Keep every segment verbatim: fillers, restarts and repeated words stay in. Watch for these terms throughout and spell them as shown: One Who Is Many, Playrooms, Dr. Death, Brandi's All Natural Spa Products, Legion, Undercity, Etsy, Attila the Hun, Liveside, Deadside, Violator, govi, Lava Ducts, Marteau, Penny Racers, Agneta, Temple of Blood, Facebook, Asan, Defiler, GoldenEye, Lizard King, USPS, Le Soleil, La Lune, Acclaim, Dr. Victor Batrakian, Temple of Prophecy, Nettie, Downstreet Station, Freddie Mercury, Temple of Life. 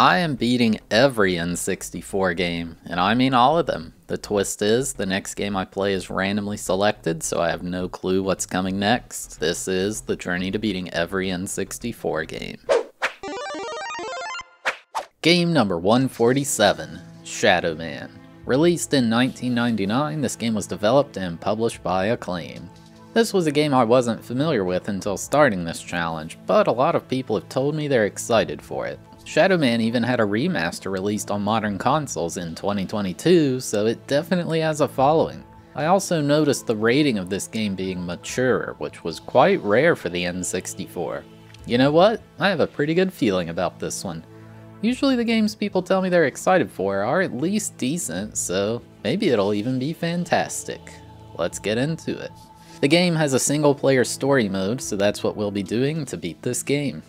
I am beating every N sixty-four game, and I mean all of them. The twist is, the next game I play is randomly selected, so I have no clue what's coming next. This is the journey to beating every N sixty-four game. Game number one forty-seven, Shadow Man. Released in nineteen ninety-nine, this game was developed and published by Acclaim. This was a game I wasn't familiar with until starting this challenge, but a lot of people have told me they're excited for it. Shadow Man even had a remaster released on modern consoles in twenty twenty-two, so it definitely has a following. I also noticed the rating of this game being mature, which was quite rare for the N sixty-four. You know what? I have a pretty good feeling about this one. Usually the games people tell me they're excited for are at least decent, so maybe it'll even be fantastic. Let's get into it. The game has a single-player story mode, so that's what we'll be doing to beat this game.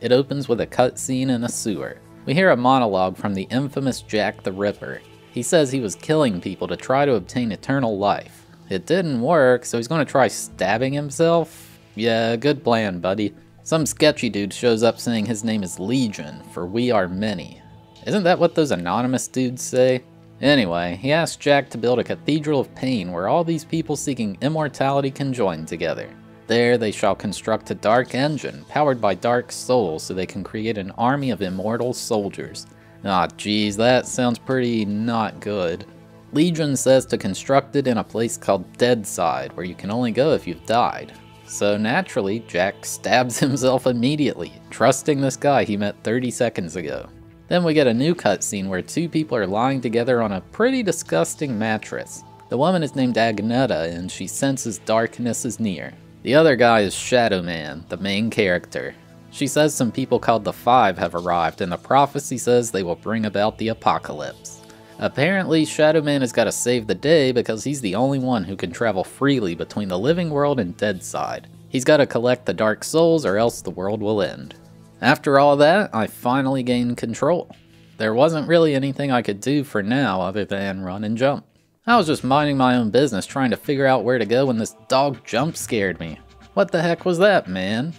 It opens with a cutscene in a sewer. We hear a monologue from the infamous Jack the Ripper. He says he was killing people to try to obtain eternal life. It didn't work, so he's gonna try stabbing himself? Yeah, good plan, buddy. Some sketchy dude shows up saying his name is Legion, for we are many. Isn't that what those anonymous dudes say? Anyway, he asks Jack to build a Cathedral of Pain where all these people seeking immortality can join together. There they shall construct a dark engine, powered by dark souls, so they can create an army of immortal soldiers. Ah, geez, that sounds pretty not good. Legion says to construct it in a place called Deadside, where you can only go if you've died. So naturally, Jack stabs himself immediately, trusting this guy he met thirty seconds ago. Then we get a new cutscene where two people are lying together on a pretty disgusting mattress. The woman is named Agneta, and she senses darkness is near. The other guy is Shadow Man, the main character. She says some people called the Five have arrived, and the prophecy says they will bring about the apocalypse. Apparently, Shadow Man has got to save the day because he's the only one who can travel freely between the living world and Deadside. He's got to collect the dark souls or else the world will end. After all that, I finally gained control. There wasn't really anything I could do for now other than run and jump. I was just minding my own business trying to figure out where to go when this dog jump scared me. What the heck was that, man?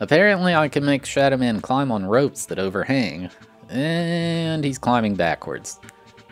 Apparently I can make Shadow Man climb on ropes that overhang. And he's climbing backwards.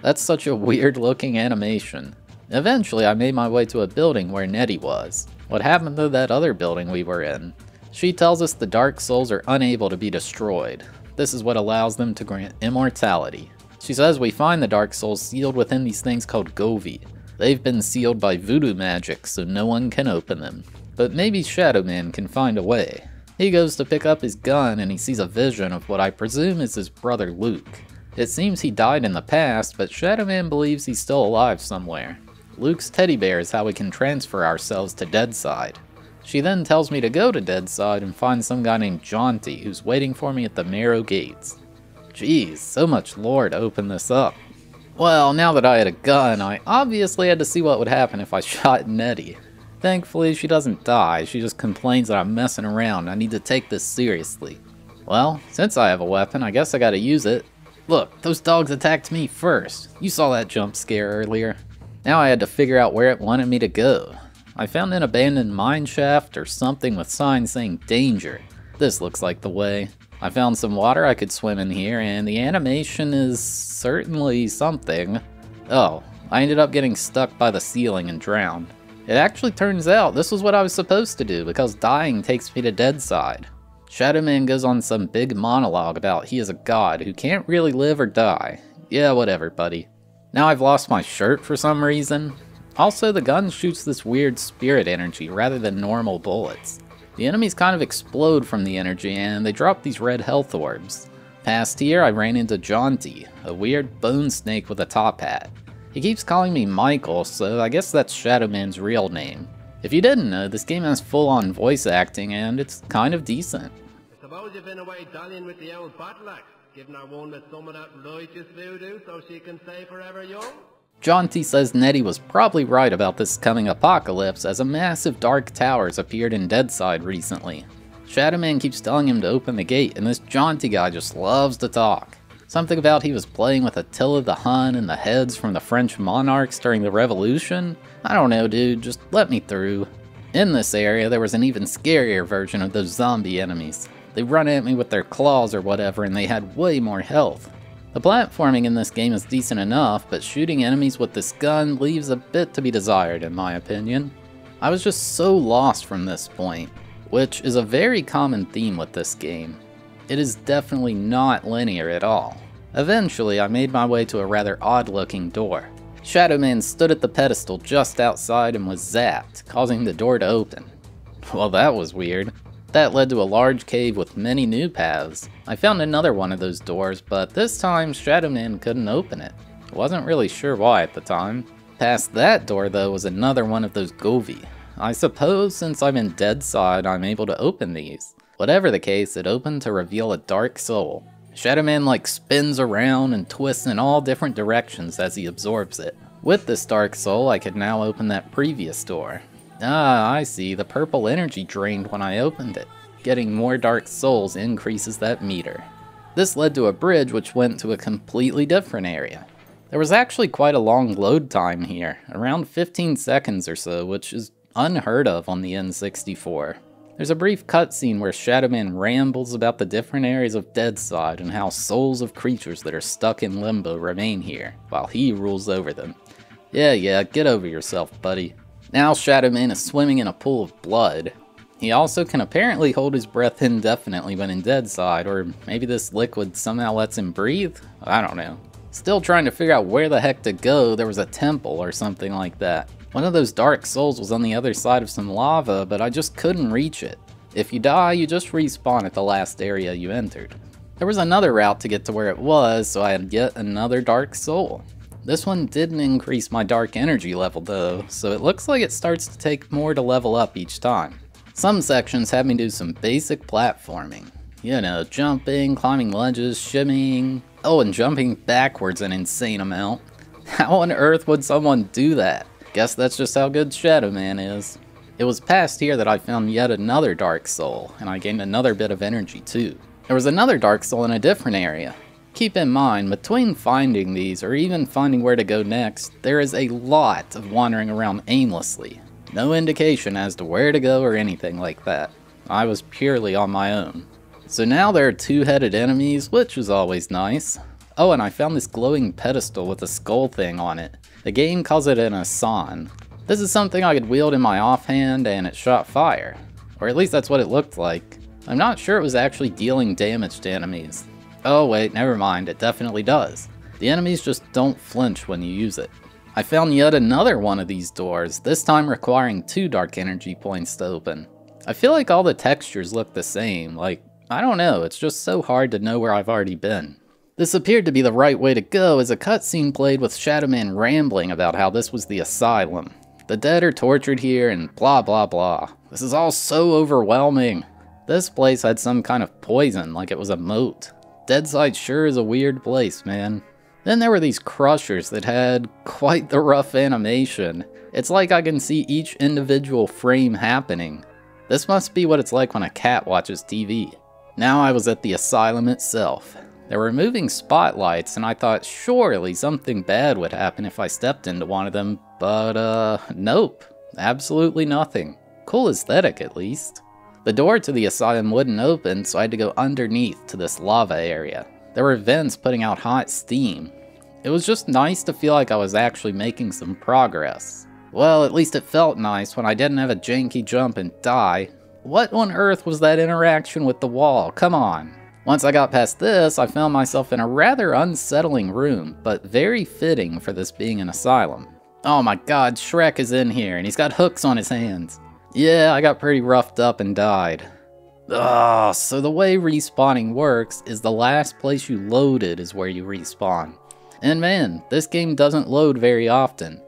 That's such a weird looking animation. Eventually I made my way to a building where Nettie was. What happened to that other building we were in? She tells us the dark souls are unable to be destroyed. This is what allows them to grant immortality. She says we find the dark souls sealed within these things called govi. They've been sealed by voodoo magic, so no one can open them. But maybe Shadow Man can find a way. He goes to pick up his gun and he sees a vision of what I presume is his brother Luke. It seems he died in the past, but Shadow Man believes he's still alive somewhere. Luke's teddy bear is how we can transfer ourselves to Deadside. She then tells me to go to Deadside and find some guy named Jaunty who's waiting for me at the Marrow Gates. Jeez, so much lore to open this up. Well, now that I had a gun, I obviously had to see what would happen if I shot Nettie. Thankfully, she doesn't die, she just complains that I'm messing around. I need to take this seriously. Well, since I have a weapon, I guess I gotta use it. Look, those dogs attacked me first. You saw that jump scare earlier. Now I had to figure out where it wanted me to go. I found an abandoned mine shaft or something with signs saying danger. This looks like the way. I found some water I could swim in here, and the animation is certainly something. Oh, I ended up getting stuck by the ceiling and drowned. It actually turns out this was what I was supposed to do, because dying takes me to Deadside. Shadow Man goes on some big monologue about he is a god who can't really live or die. Yeah, whatever, buddy. Now I've lost my shirt for some reason. Also, the gun shoots this weird spirit energy rather than normal bullets. The enemies kind of explode from the energy, and they drop these red health orbs. Past here, I ran into Jaunty, a weird bone snake with a top hat. He keeps calling me Michael, so I guess that's Shadow Man's real name. If you didn't know, this game has full-on voice acting, and it's kind of decent. I suppose you've been away dallying with the old Batlax, giving our wound with some of that righteous voodoo so she can stay forever young. Jaunty says Nettie was probably right about this coming apocalypse, as a massive dark towers appeared in Deadside recently. Shadow Man keeps telling him to open the gate, and this Jaunty guy just loves to talk. Something about he was playing with Attila the Hun and the heads from the French monarchs during the revolution? I don't know, dude, just let me through. In this area, there was an even scarier version of those zombie enemies. They run at me with their claws or whatever and they had way more health. The platforming in this game is decent enough, but shooting enemies with this gun leaves a bit to be desired in my opinion. I was just so lost from this point, which is a very common theme with this game. It is definitely not linear at all. Eventually, I made my way to a rather odd-looking door. Shadow Man stood at the pedestal just outside and was zapped, causing the door to open. Well, that was weird. That led to a large cave with many new paths. I found another one of those doors, but this time Shadow Man couldn't open it. I wasn't really sure why at the time. Past that door though was another one of those Govi. I suppose since I'm in Deadside, I'm able to open these. Whatever the case, it opened to reveal a dark soul. Shadow Man like spins around and twists in all different directions as he absorbs it. With this dark soul, I could now open that previous door. Ah, I see, the purple energy drained when I opened it. Getting more dark souls increases that meter. This led to a bridge which went to a completely different area. There was actually quite a long load time here, around fifteen seconds or so, which is unheard of on the N sixty-four. There's a brief cutscene where Shadow Man rambles about the different areas of Deadside and how souls of creatures that are stuck in limbo remain here, while he rules over them. Yeah, yeah, get over yourself, buddy. Now Shadow Man is swimming in a pool of blood. He also can apparently hold his breath indefinitely when in Deadside, or maybe this liquid somehow lets him breathe? I don't know. Still trying to figure out where the heck to go, there was a temple or something like that. One of those dark souls was on the other side of some lava, but I just couldn't reach it. If you die, you just respawn at the last area you entered. There was another route to get to where it was, so I had yet another dark soul. This one didn't increase my dark energy level though, so it looks like it starts to take more to level up each time. Some sections had me do some basic platforming. You know, jumping, climbing ledges, shimmying. Oh, and jumping backwards an insane amount. How on earth would someone do that? Guess that's just how good Shadow Man is. It was past here that I found yet another dark soul, and I gained another bit of energy too. There was another dark soul in a different area. Keep in mind, between finding these or even finding where to go next, there is a lot of wandering around aimlessly. No indication as to where to go or anything like that. I was purely on my own. So now there are two-headed enemies, which is always nice. Oh, and I found this glowing pedestal with a skull thing on it. The game calls it an Asan. This is something I could wield in my offhand and it shot fire. Or at least that's what it looked like. I'm not sure it was actually dealing damage to enemies. Oh wait, never mind, it definitely does. The enemies just don't flinch when you use it. I found yet another one of these doors, this time requiring two dark energy points to open. I feel like all the textures look the same, like, I don't know, it's just so hard to know where I've already been. This appeared to be the right way to go as a cutscene played with Shadow Man rambling about how this was the asylum. The dead are tortured here and blah blah blah. This is all so overwhelming. This place had some kind of poison, like it was a moat. Deadside sure is a weird place, man. Then there were these crushers that had quite the rough animation. It's like I can see each individual frame happening. This must be what it's like when a cat watches T V. Now I was at the asylum itself. They were moving spotlights and I thought surely something bad would happen if I stepped into one of them, but uh, nope, absolutely nothing. Cool aesthetic at least. The door to the asylum wouldn't open, so I had to go underneath to this lava area. There were vents putting out hot steam. It was just nice to feel like I was actually making some progress. Well, at least it felt nice when I didn't have a janky jump and die. What on earth was that interaction with the wall? Come on. Once I got past this, I found myself in a rather unsettling room, but very fitting for this being an asylum. Oh my god, Shrek is in here and he's got hooks on his hands. Yeah, I got pretty roughed up and died. Ugh, so the way respawning works is the last place you loaded is where you respawn. And man, this game doesn't load very often.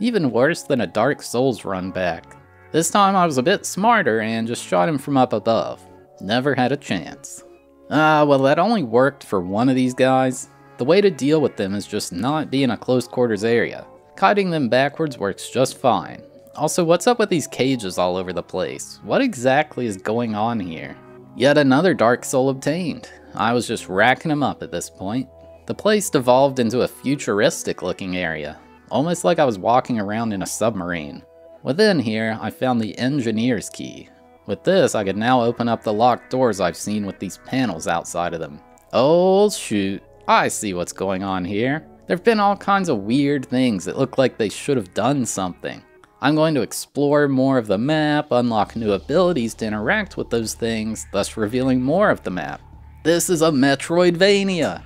Even worse than a Dark Souls run back. This time I was a bit smarter and just shot him from up above. Never had a chance. Ah, uh, well that only worked for one of these guys. The way to deal with them is just not be in a close quarters area. Kiting them backwards works just fine. Also, what's up with these cages all over the place? What exactly is going on here? Yet another dark soul obtained. I was just racking them up at this point. The place devolved into a futuristic looking area, almost like I was walking around in a submarine. Within here, I found the engineer's key. With this, I could now open up the locked doors I've seen with these panels outside of them. Oh shoot, I see what's going on here. There have been all kinds of weird things that look like they should have done something. I'm going to explore more of the map, unlock new abilities to interact with those things, thus revealing more of the map. This is a Metroidvania!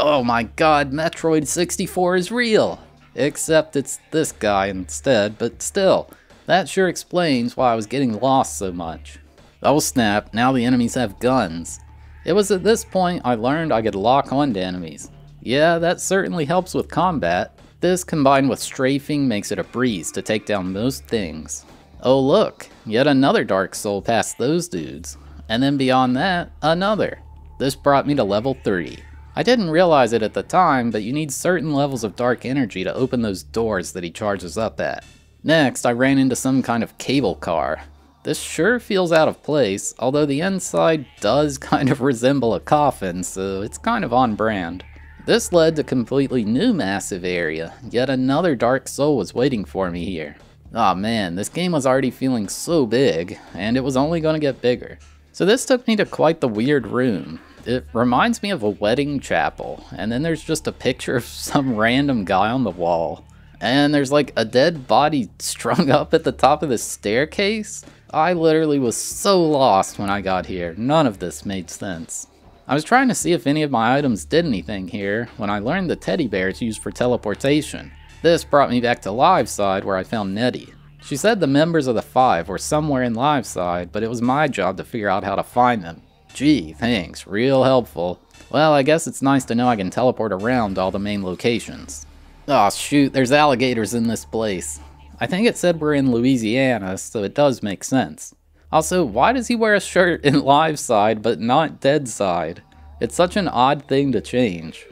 Oh my god, Metroid sixty-four is real! Except it's this guy instead, but still. That sure explains why I was getting lost so much. Oh snap, now the enemies have guns. It was at this point I learned I could lock onto enemies. Yeah, that certainly helps with combat. This combined with strafing makes it a breeze to take down most things. Oh look, yet another Dark Soul past those dudes. And then beyond that, another. This brought me to level three. I didn't realize it at the time, but you need certain levels of dark energy to open those doors that he charges up at. Next, I ran into some kind of cable car. This sure feels out of place, although the inside does kind of resemble a coffin, so it's kind of on brand. This led to a completely new massive area, yet another Dark Soul was waiting for me here. Aw man, this game was already feeling so big, and it was only going to get bigger. So this took me to quite the weird room. It reminds me of a wedding chapel, and then there's just a picture of some random guy on the wall. And there's like a dead body strung up at the top of the staircase? I literally was so lost when I got here, none of this made sense. I was trying to see if any of my items did anything here when I learned the teddy bear is used for teleportation. This brought me back to Liveside where I found Nettie. She said the members of the Five were somewhere in Liveside, but it was my job to figure out how to find them. Gee, thanks, real helpful. Well, I guess it's nice to know I can teleport around to all the main locations. Aw, shoot, there's alligators in this place. I think it said we're in Louisiana, so it does make sense. Also, why does he wear a shirt in Liveside but not Deadside? It's such an odd thing to change.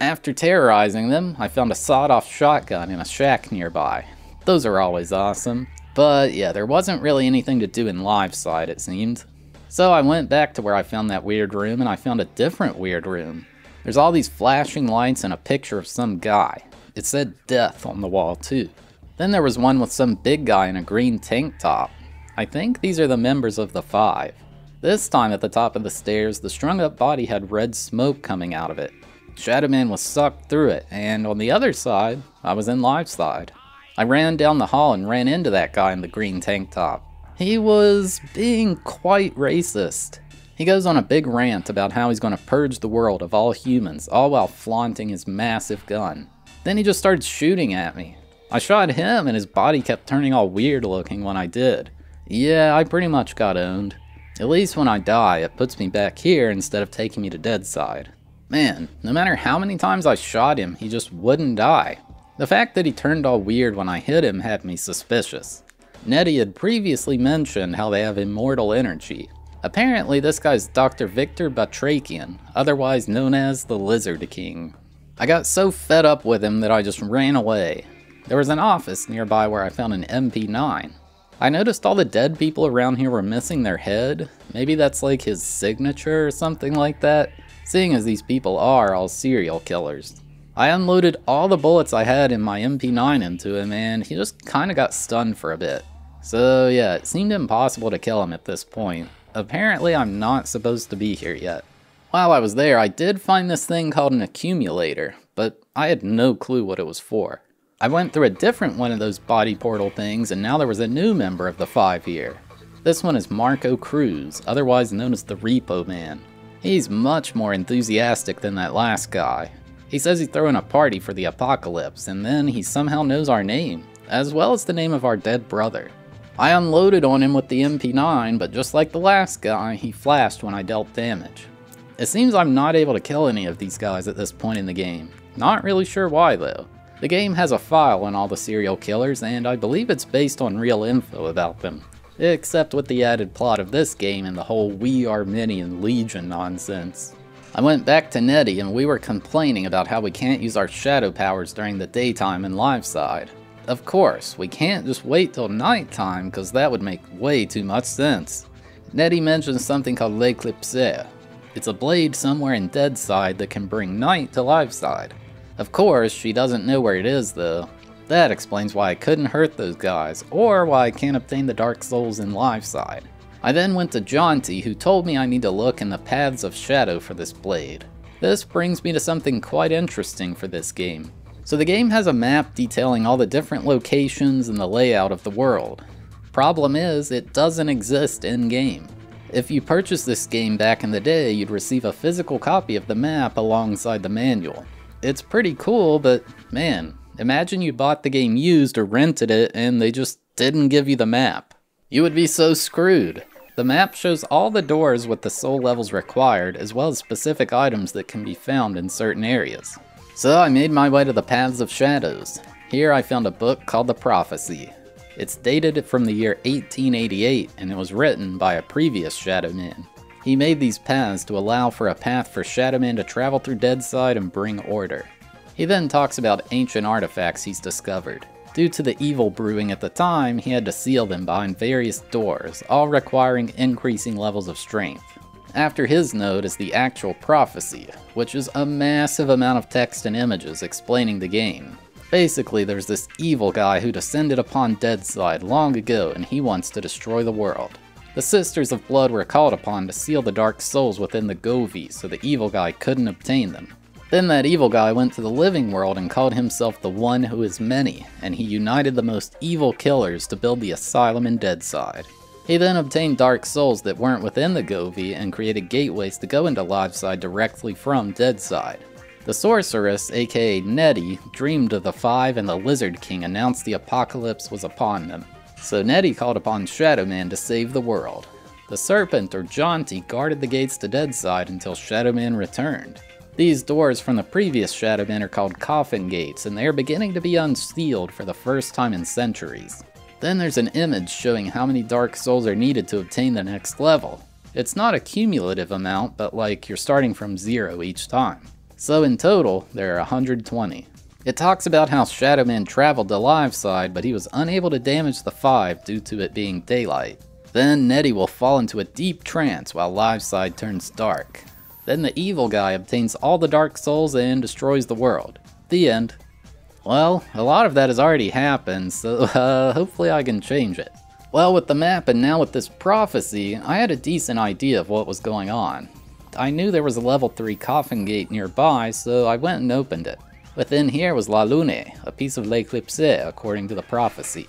After terrorizing them, I found a sawed-off shotgun in a shack nearby. Those are always awesome. But yeah, there wasn't really anything to do in Liveside, it seemed. So I went back to where I found that weird room, and I found a different weird room. There's all these flashing lights and a picture of some guy. It said death on the wall too. Then there was one with some big guy in a green tank top. I think these are the members of the Five. This time at the top of the stairs, the strung up body had red smoke coming out of it. Shadow Man was sucked through it, and on the other side, I was in Liveside. I ran down the hall and ran into that guy in the green tank top. He was being quite racist. He goes on a big rant about how he's going to purge the world of all humans, all while flaunting his massive gun. Then he just started shooting at me. I shot him and his body kept turning all weird looking when I did. Yeah, I pretty much got owned. At least when I die, it puts me back here instead of taking me to Deadside. Man, no matter how many times I shot him, he just wouldn't die. The fact that he turned all weird when I hit him had me suspicious. Nettie had previously mentioned how they have immortal energy. Apparently this guy's Doctor Victor Batrakian, otherwise known as the Lizard King. I got so fed up with him that I just ran away. There was an office nearby where I found an M P nine. I noticed all the dead people around here were missing their head. Maybe that's like his signature or something like that, seeing as these people are all serial killers. I unloaded all the bullets I had in my M P nine into him, and he just kinda got stunned for a bit. So yeah, it seemed impossible to kill him at this point. Apparently I'm not supposed to be here yet. While I was there, I did find this thing called an accumulator, but I had no clue what it was for. I went through a different one of those body portal things, and now there was a new member of the Five here. This one is Marco Cruz, otherwise known as the Repo Man. He's much more enthusiastic than that last guy. He says he's throwing a party for the apocalypse, and then he somehow knows our name, as well as the name of our dead brother. I unloaded on him with the M P nine, but just like the last guy, he flashed when I dealt damage. It seems I'm not able to kill any of these guys at this point in the game. Not really sure why though. The game has a file on all the serial killers, and I believe it's based on real info about them. Except with the added plot of this game and the whole we are many and Legion nonsense. I went back to Nettie and we were complaining about how we can't use our shadow powers during the daytime in Liveside. Of course, we can't just wait till nighttime because that would make way too much sense. Nettie mentions something called L'Eclipse. It's a blade somewhere in Deadside that can bring night to Liveside. Of course, she doesn't know where it is though. That explains why I couldn't hurt those guys or why I can't obtain the Dark Souls in Liveside. I then went to Jaunty, who told me I need to look in the Paths of Shadow for this blade. This brings me to something quite interesting for this game. So the game has a map detailing all the different locations and the layout of the world. Problem is, it doesn't exist in-game. If you purchased this game back in the day, you'd receive a physical copy of the map alongside the manual. It's pretty cool, but man, imagine you bought the game used or rented it and they just didn't give you the map. You would be so screwed. The map shows all the doors with the soul levels required, as well as specific items that can be found in certain areas. So I made my way to the Paths of Shadows. Here I found a book called The Prophecy. It's dated from the year eighteen eighty-eight, and it was written by a previous Shadow Man. He made these paths to allow for a path for Shadow Man to travel through Deadside and bring order. He then talks about ancient artifacts he's discovered. Due to the evil brewing at the time, he had to seal them behind various doors, all requiring increasing levels of strength. After his note is the actual prophecy, which is a massive amount of text and images explaining the game. Basically, there's this evil guy who descended upon Deadside long ago and he wants to destroy the world. The Sisters of Blood were called upon to seal the dark souls within the Govi so the evil guy couldn't obtain them. Then that evil guy went to the living world and called himself the One Who Is Many, and he united the most evil killers to build the asylum in Deadside. He then obtained dark souls that weren't within the Govi and created gateways to go into Liveside directly from Deadside. The sorceress, aka Nettie, dreamed of the Five, and the Lizard King announced the apocalypse was upon them. So Nettie called upon Shadow Man to save the world. The Serpent, or Jaunty, guarded the gates to Deadside until Shadow Man returned. These doors from the previous Shadow Man are called Coffin Gates, and they are beginning to be unsealed for the first time in centuries. Then there's an image showing how many dark souls are needed to obtain the next level. It's not a cumulative amount, but like you're starting from zero each time. So in total, there are one hundred twenty. It talks about how Shadow Man traveled to Liveside, but he was unable to damage the Five due to it being daylight. Then Nettie will fall into a deep trance while Liveside turns dark. Then the evil guy obtains all the dark souls and destroys the world. The end. Well, a lot of that has already happened, so uh, hopefully I can change it. Well, with the map and now with this prophecy, I had a decent idea of what was going on. I knew there was a level three coffin gate nearby, so I went and opened it. Within here was La Lune, a piece of L'Eclipse according to the prophecy.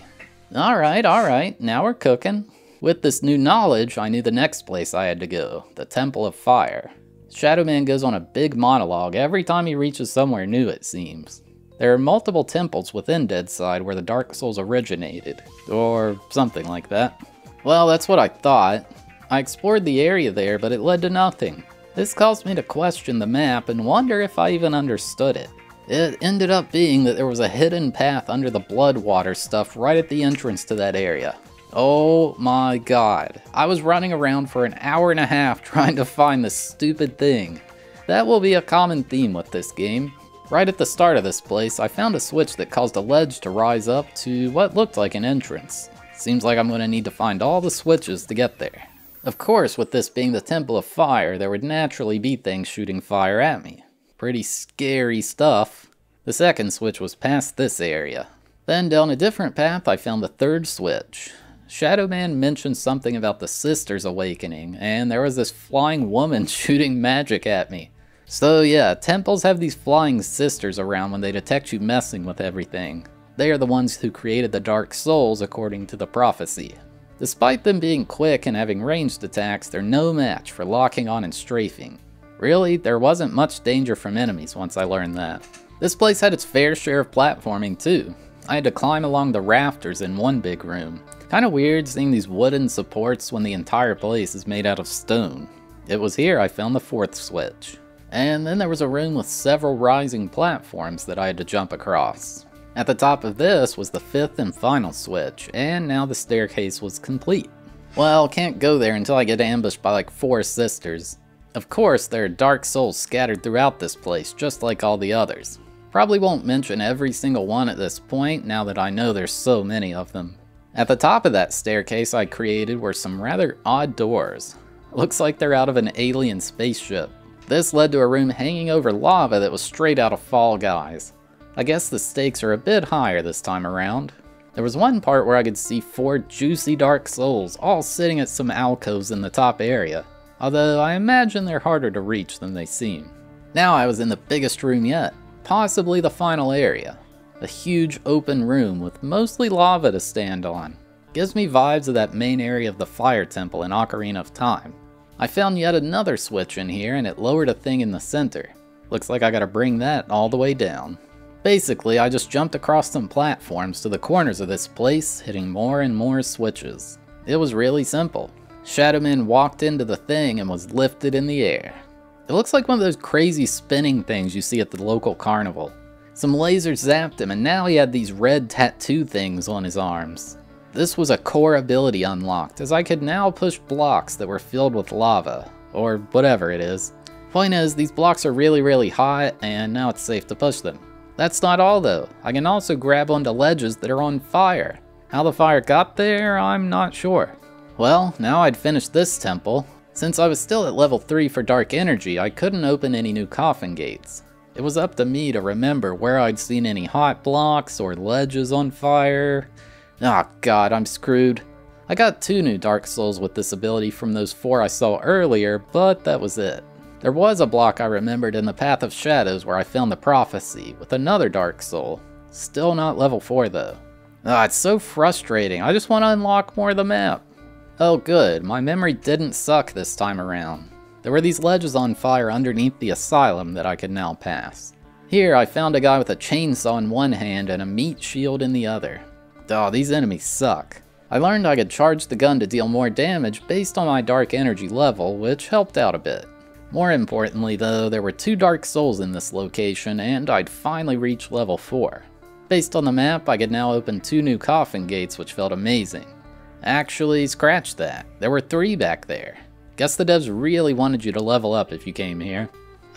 Alright, alright, now we're cooking. With this new knowledge, I knew the next place I had to go, the Temple of Fire. Shadow Man goes on a big monologue every time he reaches somewhere new, it seems. There are multiple temples within Deadside where the Dark Souls originated, or something like that. Well, that's what I thought. I explored the area there, but it led to nothing. This caused me to question the map and wonder if I even understood it. It ended up being that there was a hidden path under the blood water stuff right at the entrance to that area. Oh my god. I was running around for an hour and a half trying to find this stupid thing. That will be a common theme with this game. Right at the start of this place, I found a switch that caused a ledge to rise up to what looked like an entrance. Seems like I'm going to need to find all the switches to get there. Of course, with this being the Temple of Fire, there would naturally be things shooting fire at me. Pretty scary stuff. The second switch was past this area. Then down a different path, I found the third switch. Shadow Man mentioned something about the Sisters Awakening, and there was this flying woman shooting magic at me. So yeah, temples have these flying sisters around when they detect you messing with everything. They are the ones who created the Dark Souls according to the prophecy. Despite them being quick and having ranged attacks, they're no match for locking on and strafing. Really, there wasn't much danger from enemies once I learned that. This place had its fair share of platforming too. I had to climb along the rafters in one big room. Kinda weird seeing these wooden supports when the entire place is made out of stone. It was here I found the fourth switch. And then there was a room with several rising platforms that I had to jump across. At the top of this was the fifth and final switch, and now the staircase was complete. Well, can't go there until I get ambushed by like four sisters. Of course, there are dark souls scattered throughout this place, just like all the others. Probably won't mention every single one at this point, now that I know there's so many of them. At the top of that staircase I created were some rather odd doors. Looks like they're out of an alien spaceship. This led to a room hanging over lava that was straight out of Fall Guys. I guess the stakes are a bit higher this time around. There was one part where I could see four juicy dark souls, all sitting at some alcoves in the top area, although I imagine they're harder to reach than they seem. Now I was in the biggest room yet, possibly the final area. A huge open room with mostly lava to stand on. Gives me vibes of that main area of the Fire Temple in Ocarina of Time. I found yet another switch in here and it lowered a thing in the center. Looks like I gotta bring that all the way down. Basically, I just jumped across some platforms to the corners of this place, hitting more and more switches. It was really simple. Shadow Man walked into the thing and was lifted in the air. It looks like one of those crazy spinning things you see at the local carnival. Some lasers zapped him and now he had these red tattoo things on his arms. This was a core ability unlocked, as I could now push blocks that were filled with lava, or whatever it is. Point is, these blocks are really really hot and now it's safe to push them. That's not all though, I can also grab onto ledges that are on fire. How the fire got there, I'm not sure. Well, now I'd finished this temple. Since I was still at level three for dark energy, I couldn't open any new coffin gates. It was up to me to remember where I'd seen any hot blocks or ledges on fire. Ah, oh god, I'm screwed. I got two new Dark Souls with this ability from those four I saw earlier, but that was it. There was a block I remembered in the Path of Shadows where I found the Prophecy, with another Dark Soul. Still not level four though. Ah, it's so frustrating, I just want to unlock more of the map. Oh good, my memory didn't suck this time around. There were these ledges on fire underneath the asylum that I could now pass. Here I found a guy with a chainsaw in one hand and a meat shield in the other. Oh, these enemies suck. I learned I could charge the gun to deal more damage based on my dark energy level, which helped out a bit. More importantly though, there were two Dark Souls in this location and I'd finally reached level four. Based on the map, I could now open two new coffin gates, which felt amazing. Actually, scratch that. There were three back there. Guess the devs really wanted you to level up if you came here.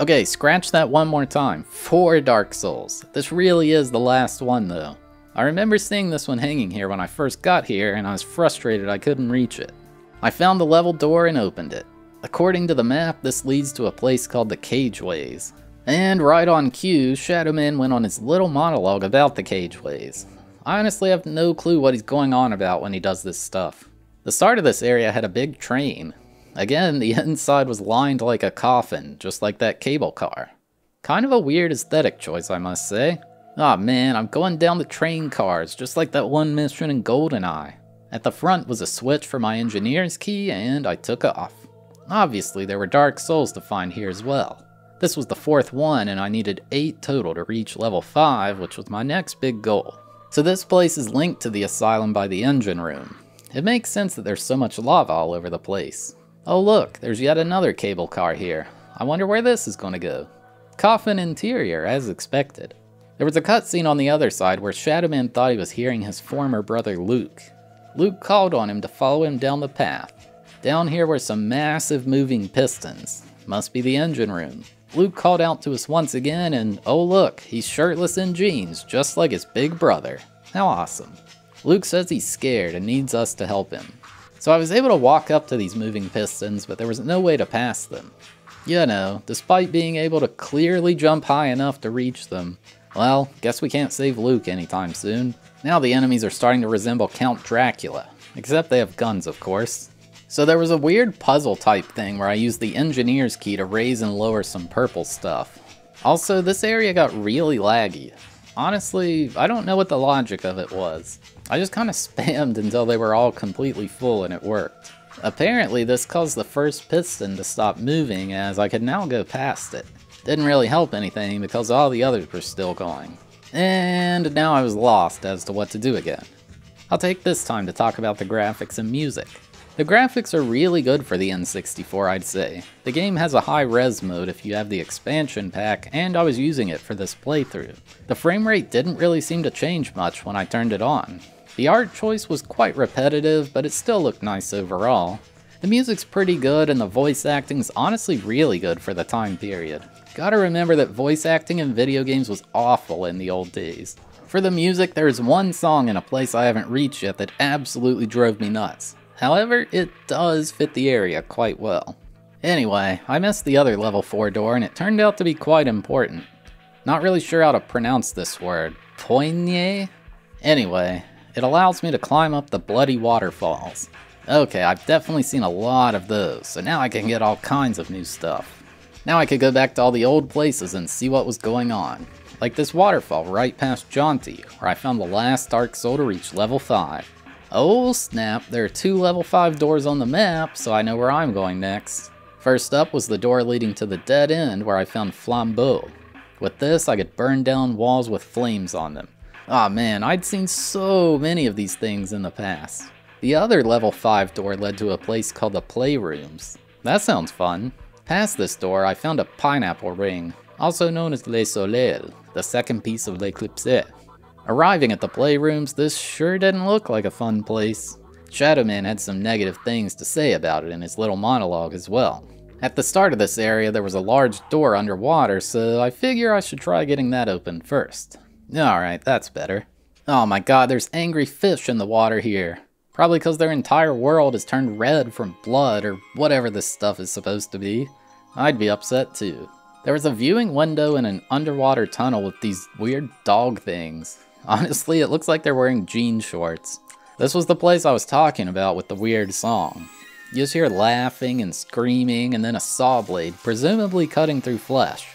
Okay, scratch that one more time. Four Dark Souls. This really is the last one though. I remember seeing this one hanging here when I first got here and I was frustrated I couldn't reach it. I found the level door and opened it. According to the map, this leads to a place called the Cageways. And right on cue, Shadow Man went on his little monologue about the Cageways. I honestly have no clue what he's going on about when he does this stuff. The start of this area had a big train. Again, the inside was lined like a coffin, just like that cable car. Kind of a weird aesthetic choice, I must say. Aw man, I'm going down the train cars, just like that one mission in GoldenEye. At the front was a switch for my engineer's key and I took off. Obviously, there were Dark Souls to find here as well. This was the fourth one and I needed eight total to reach level five, which was my next big goal. So this place is linked to the asylum by the engine room. It makes sense that there's so much lava all over the place. Oh look, there's yet another cable car here. I wonder where this is going to go. Coffin interior, as expected. There was a cutscene on the other side where Shadow Man thought he was hearing his former brother Luke. Luke called on him to follow him down the path. Down here were some massive moving pistons. Must be the engine room. Luke called out to us once again and oh look, he's shirtless in jeans, just like his big brother. How awesome. Luke says he's scared and needs us to help him. So I was able to walk up to these moving pistons, but there was no way to pass them. You know, despite being able to clearly jump high enough to reach them. Well, guess we can't save Luke anytime soon. Now the enemies are starting to resemble Count Dracula, except they have guns of course. So there was a weird puzzle type thing where I used the engineer's key to raise and lower some purple stuff. Also, this area got really laggy. Honestly, I don't know what the logic of it was. I just kinda spammed until they were all completely full and it worked. Apparently this caused the first piston to stop moving as I could now go past it. Didn't really help anything because all the others were still going. And now I was lost as to what to do again. I'll take this time to talk about the graphics and music. The graphics are really good for the N sixty-four, I'd say. The game has a high res mode if you have the expansion pack, and I was using it for this playthrough. The frame rate didn't really seem to change much when I turned it on. The art choice was quite repetitive, but it still looked nice overall. The music's pretty good and the voice acting's honestly really good for the time period. Gotta remember that voice acting in video games was awful in the old days. For the music, there's one song in a place I haven't reached yet that absolutely drove me nuts. However, it does fit the area quite well. Anyway, I missed the other level four door and it turned out to be quite important. Not really sure how to pronounce this word. Poignée? Anyway, It allows me to climb up the bloody waterfalls. Okay, I've definitely seen a lot of those, so now I can get all kinds of new stuff. Now I could go back to all the old places and see what was going on. Like this waterfall right past Jaunty, where I found the last Dark Soul to reach level five. Oh snap, there are two level five doors on the map, so I know where I'm going next. First up was the door leading to the dead end where I found Flambeau. With this, I could burn down walls with flames on them. Aw man, I'd seen so many of these things in the past. The other level five door led to a place called the Playrooms. That sounds fun. Past this door, I found a pineapple ring, also known as Le Soleil, the second piece of L'Eclipse. Arriving at the Playrooms, this sure didn't look like a fun place. Shadow Man had some negative things to say about it in his little monologue as well. At the start of this area, there was a large door underwater, so I figure I should try getting that open first. Alright, that's better. Oh my god, there's angry fish in the water here. Probably because their entire world is turned red from blood or whatever this stuff is supposed to be. I'd be upset too. There was a viewing window in an underwater tunnel with these weird dog things. Honestly, it looks like they're wearing jean shorts. This was the place I was talking about with the weird song. You just hear laughing and screaming and then a saw blade, presumably cutting through flesh.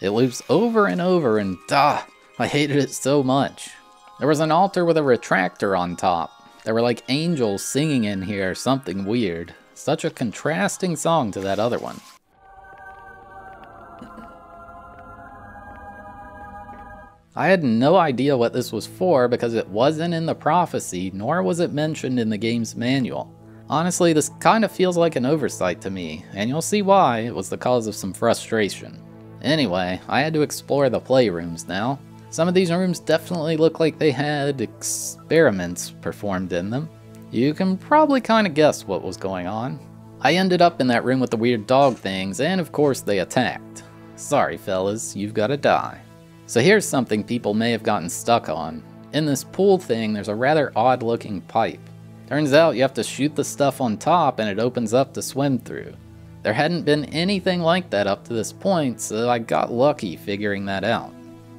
It loops over and over and ah, I hated it so much. There was an altar with a retractor on top. There were like angels singing in here or something weird. Such a contrasting song to that other one. I had no idea what this was for because it wasn't in the prophecy, nor was it mentioned in the game's manual. Honestly, this kind of feels like an oversight to me, and you'll see why it was the cause of some frustration. Anyway, I had to explore the playrooms now. Some of these rooms definitely look like they had experiments performed in them. You can probably kind of guess what was going on. I ended up in that room with the weird dog things, and of course they attacked. Sorry fellas, you've gotta die. So here's something people may have gotten stuck on. In this pool thing, there's a rather odd looking pipe. Turns out you have to shoot the stuff on top and it opens up to swim through. There hadn't been anything like that up to this point, so I got lucky figuring that out.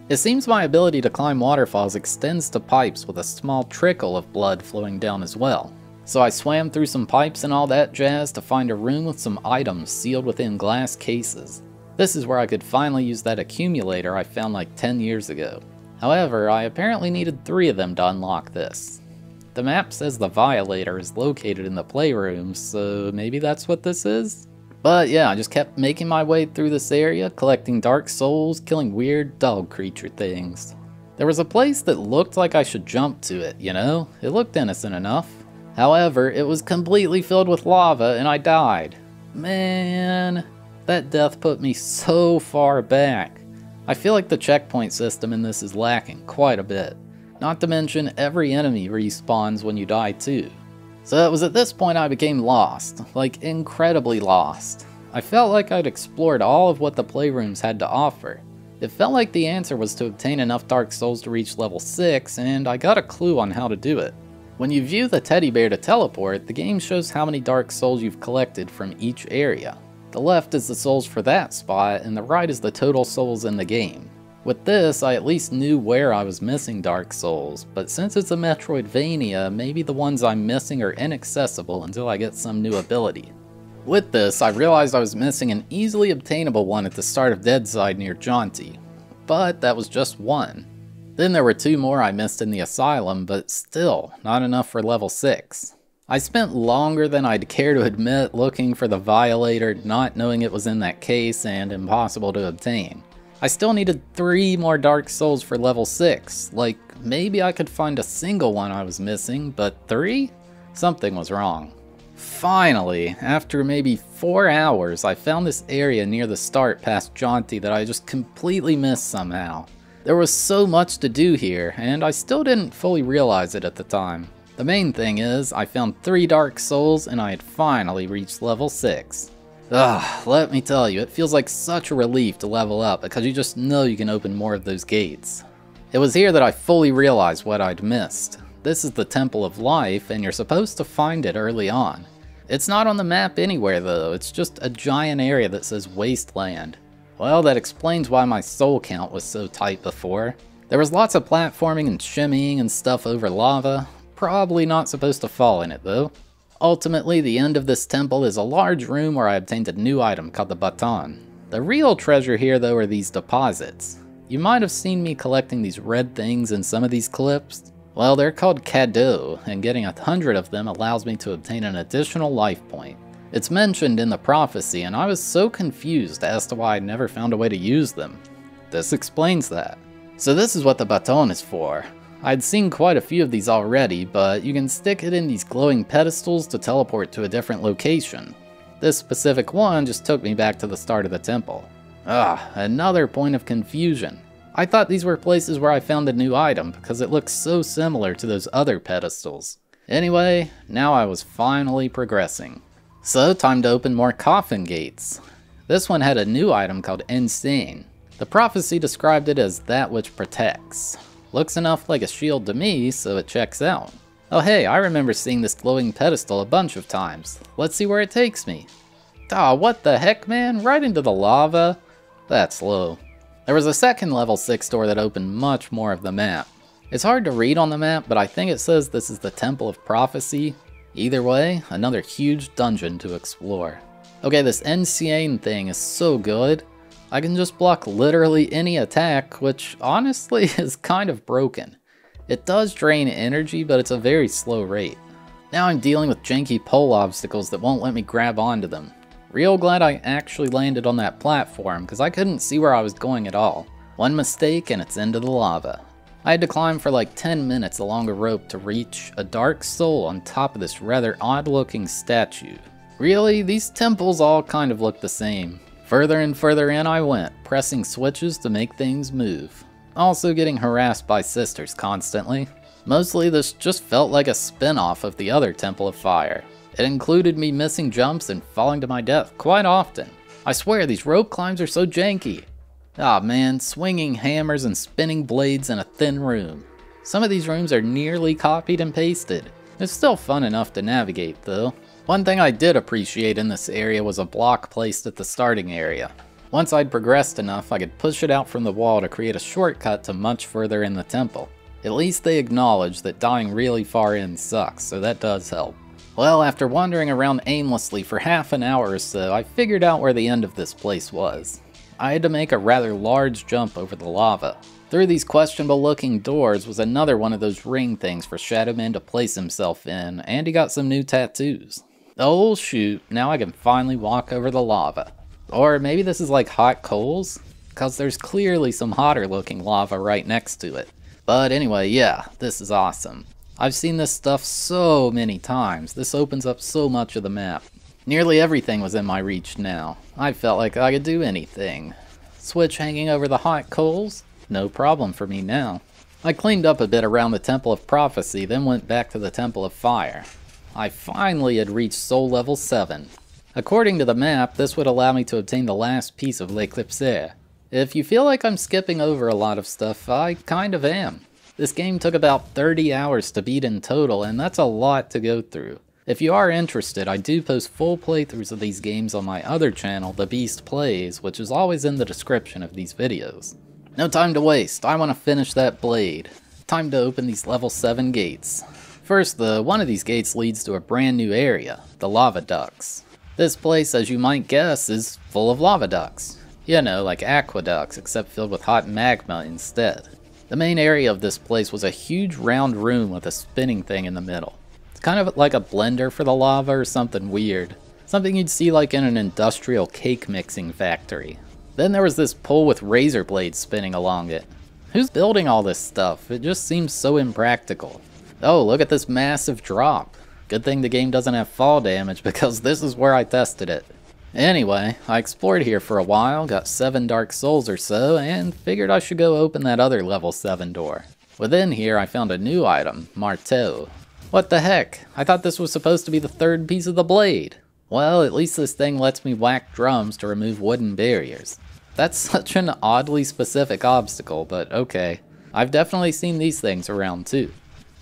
It seems my ability to climb waterfalls extends to pipes with a small trickle of blood flowing down as well. So I swam through some pipes and all that jazz to find a room with some items sealed within glass cases. This is where I could finally use that accumulator I found like ten years ago. However, I apparently needed three of them to unlock this. The map says the Violator is located in the playroom, so maybe that's what this is? But yeah, I just kept making my way through this area, collecting dark souls, killing weird dog creature things. There was a place that looked like I should jump to it, you know? It looked innocent enough. However, it was completely filled with lava and I died. Man, that death put me so far back. I feel like the checkpoint system in this is lacking quite a bit. Not to mention every enemy respawns when you die too. So it was at this point I became lost, like incredibly lost. I felt like I'd explored all of what the playrooms had to offer. It felt like the answer was to obtain enough Dark Souls to reach level six, and I got a clue on how to do it. When you view the teddy bear to teleport, the game shows how many Dark Souls you've collected from each area. The left is the souls for that spot, and the right is the total souls in the game. With this, I at least knew where I was missing Dark Souls, but since it's a Metroidvania, maybe the ones I'm missing are inaccessible until I get some new ability. With this, I realized I was missing an easily obtainable one at the start of Deadside near Jaunty, but that was just one. Then there were two more I missed in the asylum, but still, not enough for level six. I spent longer than I'd care to admit looking for the Violator, not knowing it was in that case and impossible to obtain. I still needed three more Dark Souls for level six, like maybe I could find a single one I was missing, but three? Something was wrong. Finally, after maybe four hours, I found this area near the start past Jaunty that I just completely missed somehow. There was so much to do here, and I still didn't fully realize it at the time. The main thing is, I found three Dark Souls and I had finally reached level six. Ugh, let me tell you, it feels like such a relief to level up because you just know you can open more of those gates. It was here that I fully realized what I'd missed. This is the Temple of Life and you're supposed to find it early on. It's not on the map anywhere though, it's just a giant area that says wasteland. Well, that explains why my soul count was so tight before. There was lots of platforming and shimmying and stuff over lava. Probably not supposed to fall in it though. Ultimately, the end of this temple is a large room where I obtained a new item called the baton. The real treasure here though are these deposits. You might have seen me collecting these red things in some of these clips. Well, they're called cadeaux, and getting a hundred of them allows me to obtain an additional life point. It's mentioned in the prophecy, and I was so confused as to why I never found a way to use them. This explains that. So this is what the baton is for. I'd seen quite a few of these already, but you can stick it in these glowing pedestals to teleport to a different location. This specific one just took me back to the start of the temple. Ah, another point of confusion. I thought these were places where I found a new item because it looks so similar to those other pedestals. Anyway, now I was finally progressing. So time to open more coffin gates. This one had a new item called Insane. The prophecy described it as that which protects. Looks enough like a shield to me, so it checks out. Oh hey, I remember seeing this glowing pedestal a bunch of times. Let's see where it takes me. Ah, what the heck, man? Right into the lava? That's low. There was a second level six door that opened much more of the map. It's hard to read on the map, but I think it says this is the Temple of Prophecy. Either way, another huge dungeon to explore. Okay, this N C A N thing is so good. I can just block literally any attack, which honestly is kind of broken. It does drain energy, but it's a very slow rate. Now I'm dealing with janky pole obstacles that won't let me grab onto them. Real glad I actually landed on that platform, because I couldn't see where I was going at all. One mistake and it's into the lava. I had to climb for like ten minutes along a rope to reach a dark soul on top of this rather odd-looking statue. Really, these temples all kind of look the same. Further and further in I went, pressing switches to make things move. Also getting harassed by sisters constantly. Mostly this just felt like a spin-off of the other Temple of Fire. It included me missing jumps and falling to my death quite often. I swear these rope climbs are so janky. Ah man, swinging hammers and spinning blades in a thin room. Some of these rooms are nearly copied and pasted. It's still fun enough to navigate though. One thing I did appreciate in this area was a block placed at the starting area. Once I'd progressed enough, I could push it out from the wall to create a shortcut to much further in the temple. At least they acknowledge that dying really far in sucks, so that does help. Well, after wandering around aimlessly for half an hour or so, I figured out where the end of this place was. I had to make a rather large jump over the lava. Through these questionable looking doors was another one of those ring things for Shadow Man to place himself in, and he got some new tattoos. Oh shoot, now I can finally walk over the lava. Or maybe this is like hot coals? Cause there's clearly some hotter looking lava right next to it. But anyway, yeah, this is awesome. I've seen this stuff so many times. This opens up so much of the map. Nearly everything was in my reach now. I felt like I could do anything. Switch hanging over the hot coals? No problem for me now. I cleaned up a bit around the Temple of Prophecy, then went back to the Temple of Fire. I finally had reached soul level seven. According to the map, this would allow me to obtain the last piece of L'Eclipse. If you feel like I'm skipping over a lot of stuff, I kind of am. This game took about thirty hours to beat in total, and that's a lot to go through. If you are interested, I do post full playthroughs of these games on my other channel, The Beast Plays, which is always in the description of these videos. No time to waste, I want to finish that blade. Time to open these level seven gates. First though, one of these gates leads to a brand new area, the Lava Ducts. This place, as you might guess, is full of lava ducts. You know, like aqueducts, except filled with hot magma instead. The main area of this place was a huge round room with a spinning thing in the middle. It's kind of like a blender for the lava or something weird. Something you'd see like in an industrial cake mixing factory. Then there was this pole with razor blades spinning along it. Who's building all this stuff? It just seems so impractical. Oh, look at this massive drop. Good thing the game doesn't have fall damage because this is where I tested it. Anyway, I explored here for a while, got seven Dark Souls or so, and figured I should go open that other level seven door. Within here I found a new item, Marteau. What the heck? I thought this was supposed to be the third piece of the blade. Well, at least this thing lets me whack drums to remove wooden barriers. That's such an oddly specific obstacle, but okay. I've definitely seen these things around too.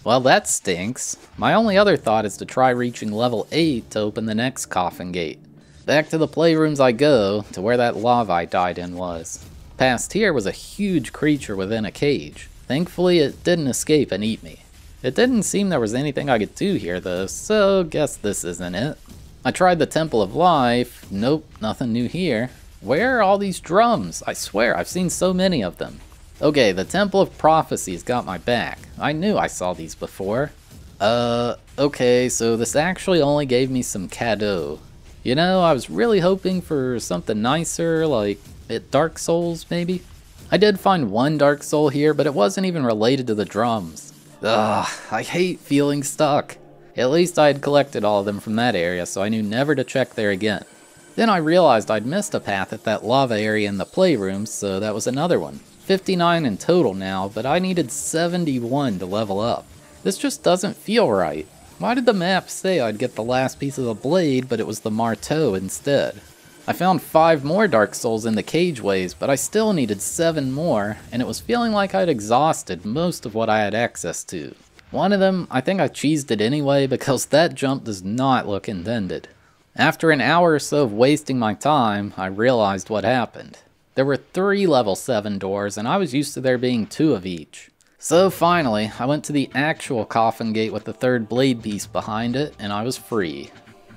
Well, that stinks. My only other thought is to try reaching level eight to open the next coffin gate. Back to the playrooms I go, to where that lava I died in was. Past here was a huge creature within a cage. Thankfully, it didn't escape and eat me. It didn't seem there was anything I could do here though, so guess this isn't it. I tried the Temple of Life. Nope, nothing new here. Where are all these drums? I swear, I've seen so many of them. Okay, the Temple of Prophecy's got my back. I knew I saw these before. Uh, okay, so this actually only gave me some cadeau. You know, I was really hoping for something nicer, like it Dark Souls, maybe? I did find one Dark Soul here, but it wasn't even related to the drums. Ugh, I hate feeling stuck. At least I had collected all of them from that area, so I knew never to check there again. Then I realized I'd missed a path at that lava area in the playrooms, so that was another one. fifty-nine in total now, but I needed seventy-one to level up. This just doesn't feel right. Why did the map say I'd get the last piece of the blade, but it was the Marteau instead? I found five more Dark Souls in the cageways, but I still needed seven more, and it was feeling like I'd exhausted most of what I had access to. One of them, I think I cheesed it anyway because that jump does not look intended. After an hour or so of wasting my time, I realized what happened. There were three level seven doors, and I was used to there being two of each. So finally, I went to the actual coffin gate with the third blade piece behind it, and I was free.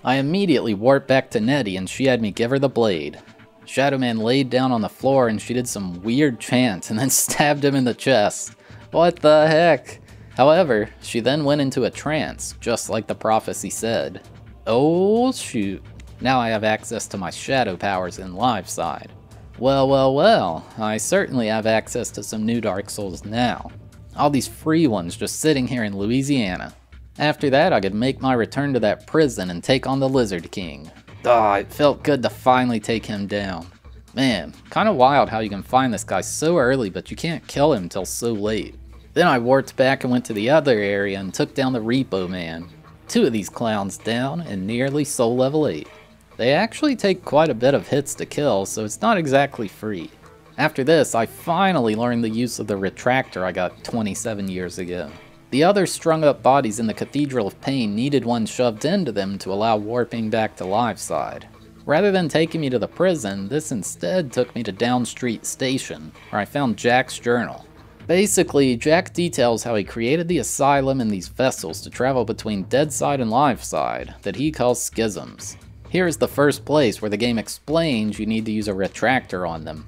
I immediately warped back to Nettie and she had me give her the blade. Shadow Man laid down on the floor and she did some weird chants and then stabbed him in the chest. What the heck? However, she then went into a trance, just like the prophecy said. Oh shoot, now I have access to my shadow powers in live side. Well, well, well, I certainly have access to some new Dark Souls now. All these free ones just sitting here in Louisiana. After that, I could make my return to that prison and take on the Lizard King. Ah, oh, it felt good to finally take him down. Man, kinda wild how you can find this guy so early, but you can't kill him till so late. Then I warped back and went to the other area and took down the Repo Man. Two of these clowns down and nearly soul level eight. They actually take quite a bit of hits to kill, so it's not exactly free. After this, I finally learned the use of the retractor I got twenty-seven years ago. The other strung up bodies in the Cathedral of Pain needed one shoved into them to allow warping back to live side. Rather than taking me to the prison, this instead took me to Downstreet Station, where I found Jack's journal. Basically, Jack details how he created the asylum and these vessels to travel between Deadside and Live Side, that he calls schisms. Here is the first place where the game explains you need to use a retractor on them.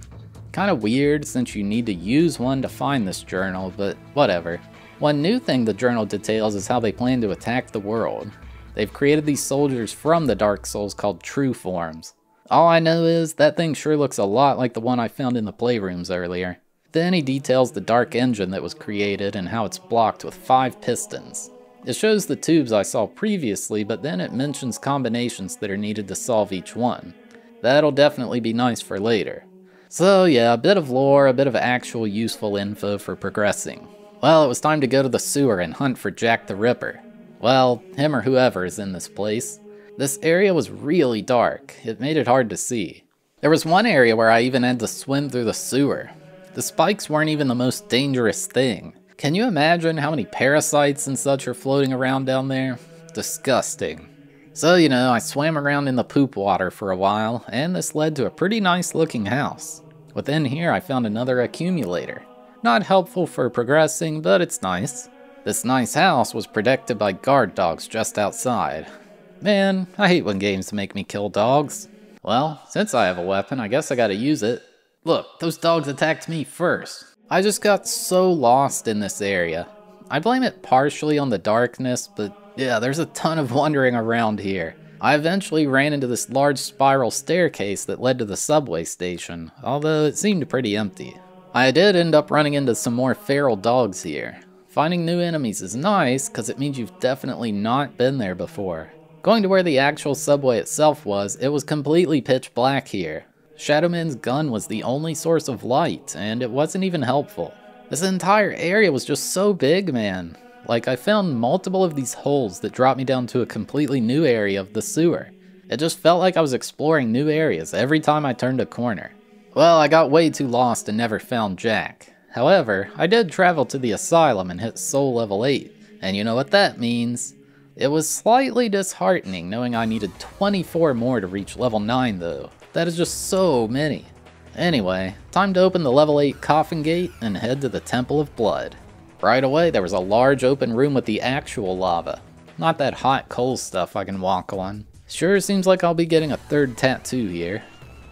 Kinda weird since you need to use one to find this journal, but whatever. One new thing the journal details is how they plan to attack the world. They've created these soldiers from the Dark Souls called True Forms. All I know is that thing sure looks a lot like the one I found in the playrooms earlier. Then he details the dark engine that was created and how it's blocked with five pistons. It shows the tubes I saw previously, but then it mentions combinations that are needed to solve each one. That'll definitely be nice for later. So yeah, a bit of lore, a bit of actual useful info for progressing. Well, it was time to go to the sewer and hunt for Jack the Ripper. Well, him or whoever is in this place. This area was really dark. It made it hard to see. There was one area where I even had to swim through the sewer. The spikes weren't even the most dangerous thing. Can you imagine how many parasites and such are floating around down there? Disgusting. So, you know, I swam around in the poop water for a while, and this led to a pretty nice looking house. Within here, I found another accumulator. Not helpful for progressing, but it's nice. This nice house was protected by guard dogs just outside. Man, I hate when games make me kill dogs. Well, since I have a weapon, I guess I gotta use it. Look, those dogs attacked me first. I just got so lost in this area. I blame it partially on the darkness, but yeah, there's a ton of wandering around here. I eventually ran into this large spiral staircase that led to the subway station, although it seemed pretty empty. I did end up running into some more feral dogs here. Finding new enemies is nice, because it means you've definitely not been there before. Going to where the actual subway itself was, it was completely pitch black here. Shadow Man's gun was the only source of light, and it wasn't even helpful. This entire area was just so big, man. Like, I found multiple of these holes that dropped me down to a completely new area of the sewer. It just felt like I was exploring new areas every time I turned a corner. Well, I got way too lost and never found Jack. However, I did travel to the asylum and hit soul level eight. And you know what that means. It was slightly disheartening knowing I needed twenty-four more to reach level nine though. That is just so many. Anyway, time to open the level eight Coffin Gate and head to the Temple of Blood. Right away there was a large open room with the actual lava. Not that hot coal stuff I can walk on. Sure seems like I'll be getting a third tattoo here.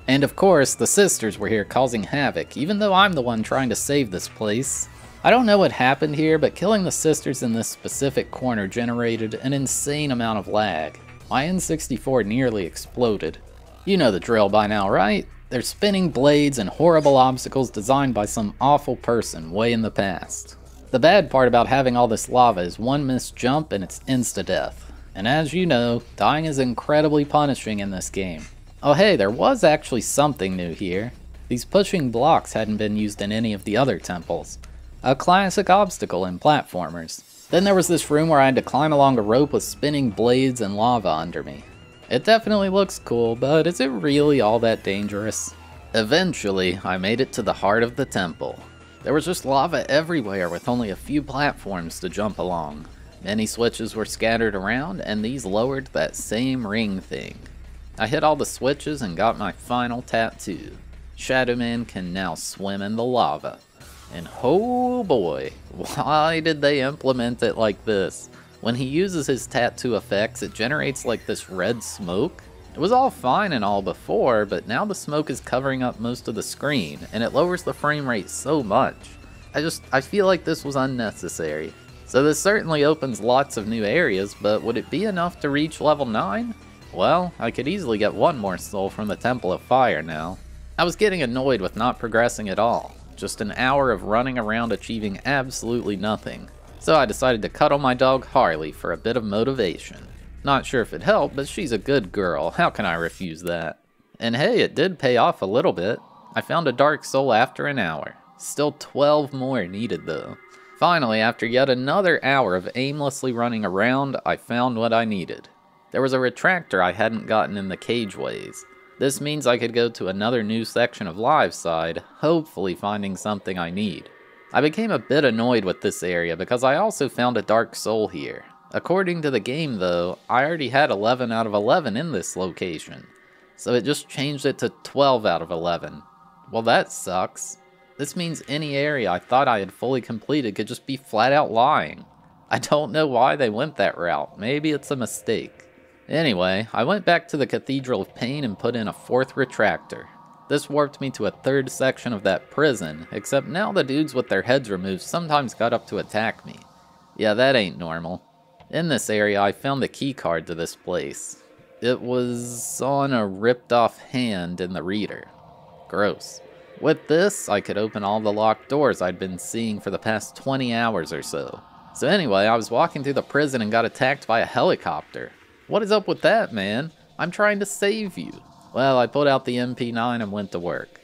And of course, the sisters were here causing havoc, even though I'm the one trying to save this place. I don't know what happened here, but killing the sisters in this specific corner generated an insane amount of lag. My N sixty-four nearly exploded. You know the drill by now, right? They're spinning blades and horrible obstacles designed by some awful person way in the past. The bad part about having all this lava is one missed jump and it's insta-death. And as you know, dying is incredibly punishing in this game. Oh hey, there was actually something new here. These pushing blocks hadn't been used in any of the other temples. A classic obstacle in platformers. Then there was this room where I had to climb along a rope with spinning blades and lava under me. It definitely looks cool, but is it really all that dangerous? Eventually, I made it to the heart of the temple. There was just lava everywhere with only a few platforms to jump along. Many switches were scattered around, and these lowered that same ring thing. I hit all the switches and got my final tattoo. Shadow Man can now swim in the lava. And oh boy, why did they implement it like this? When he uses his tattoo effects, it generates like this red smoke. It was all fine and all before, but now the smoke is covering up most of the screen, and it lowers the frame rate so much. I just, I feel like this was unnecessary. So this certainly opens lots of new areas, but would it be enough to reach level nine? Well, I could easily get one more soul from the Temple of Fire now. I was getting annoyed with not progressing at all. Just an hour of running around achieving absolutely nothing. So I decided to cuddle my dog Harley for a bit of motivation. Not sure if it helped, but she's a good girl. How can I refuse that? And hey, it did pay off a little bit. I found a dark soul after an hour. Still twelve more needed though. Finally, after yet another hour of aimlessly running around, I found what I needed. There was a retractor I hadn't gotten in the cageways. This means I could go to another new section of Liveside, hopefully finding something I need. I became a bit annoyed with this area because I also found a dark soul here. According to the game though, I already had eleven out of eleven in this location, so it just changed it to twelve out of eleven. Well, that sucks. This means any area I thought I had fully completed could just be flat out lying. I don't know why they went that route. Maybe it's a mistake. Anyway, I went back to the Cathedral of Pain and put in a fourth retractor. This warped me to a third section of that prison, except now the dudes with their heads removed sometimes got up to attack me. Yeah, that ain't normal. In this area, I found the keycard to this place. It was on a ripped off hand in the reader. Gross. With this, I could open all the locked doors I'd been seeing for the past twenty hours or so. So anyway, I was walking through the prison and got attacked by a helicopter. What is up with that, man? I'm trying to save you. Well, I pulled out the M P nine and went to work.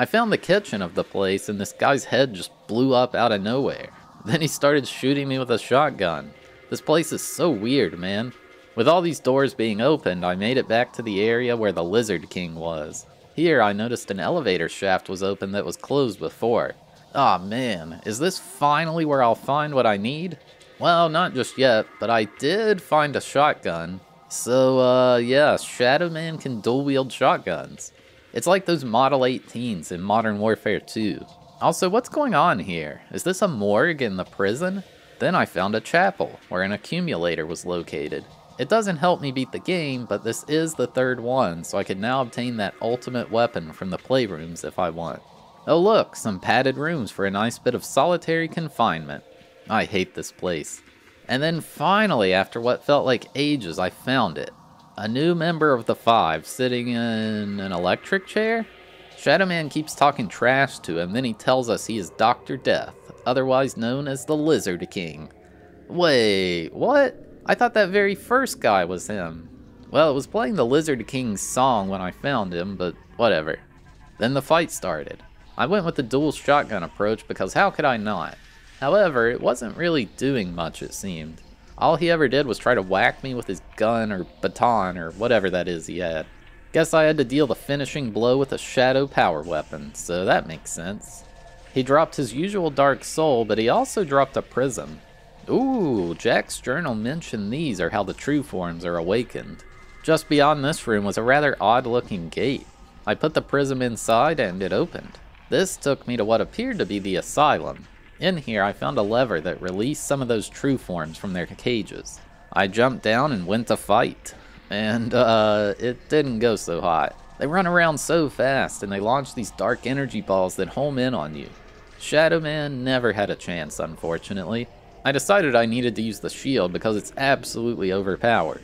I found the kitchen of the place and this guy's head just blew up out of nowhere. Then he started shooting me with a shotgun. This place is so weird, man. With all these doors being opened, I made it back to the area where the Lizard King was. Here, I noticed an elevator shaft was open that was closed before. Aw man, is this finally where I'll find what I need? Well, not just yet, but I did find a shotgun. So, uh, yeah, Shadow Man can dual-wield shotguns. It's like those Model eighteens in Modern Warfare two. Also, what's going on here? Is this a morgue in the prison? Then I found a chapel, where an accumulator was located. It doesn't help me beat the game, but this is the third one, so I can now obtain that ultimate weapon from the Playrooms if I want. Oh look, some padded rooms for a nice bit of solitary confinement. I hate this place. And then finally, after what felt like ages, I found it. A new member of the Five sitting in an electric chair? Shadow Man keeps talking trash to him, then he tells us he is Doctor Death, otherwise known as the Lizard King. Wait, what? I thought that very first guy was him. Well, it was playing the Lizard King's song when I found him, but whatever. Then the fight started. I went with the dual shotgun approach because how could I not? However, it wasn't really doing much, it seemed. All he ever did was try to whack me with his gun or baton or whatever that is he had. Guess I had to deal the finishing blow with a shadow power weapon, so that makes sense. He dropped his usual Dark Soul, but he also dropped a prism. Ooh, Jack's journal mentioned these are how the true forms are awakened. Just beyond this room was a rather odd-looking gate. I put the prism inside and it opened. This took me to what appeared to be the asylum. In here I found a lever that released some of those true forms from their cages. I jumped down and went to fight. And, uh, it didn't go so hot. They run around so fast, and they launch these dark energy balls that home in on you. Shadow Man never had a chance, unfortunately. I decided I needed to use the shield because it's absolutely overpowered.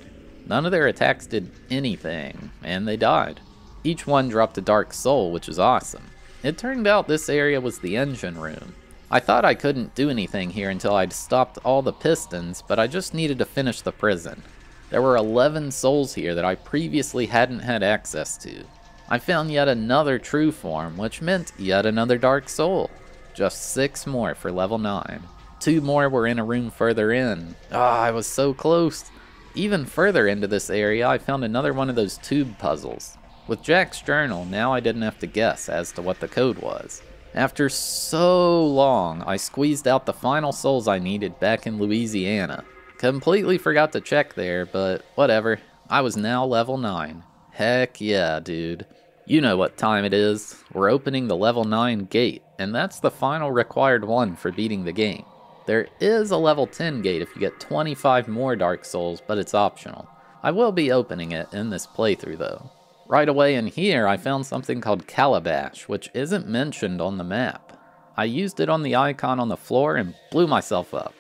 None of their attacks did anything, and they died. Each one dropped a Dark Soul, which is awesome. It turned out this area was the engine room. I thought I couldn't do anything here until I'd stopped all the pistons, but I just needed to finish the prison. There were eleven souls here that I previously hadn't had access to. I found yet another true form, which meant yet another Dark Soul. Just six more for level nine. Two more were in a room further in. Ah, I was so close. Even further into this area, I found another one of those tube puzzles. With Jack's journal, now I didn't have to guess as to what the code was. After so long, I squeezed out the final souls I needed back in Louisiana. Completely forgot to check there, but whatever. I was now level nine. Heck yeah, dude. You know what time it is. We're opening the level nine gate, and that's the final required one for beating the game. There is a level ten gate if you get twenty-five more Dark Souls, but it's optional. I will be opening it in this playthrough, though. Right away in here, I found something called Calabash, which isn't mentioned on the map. I used it on the icon on the floor and blew myself up.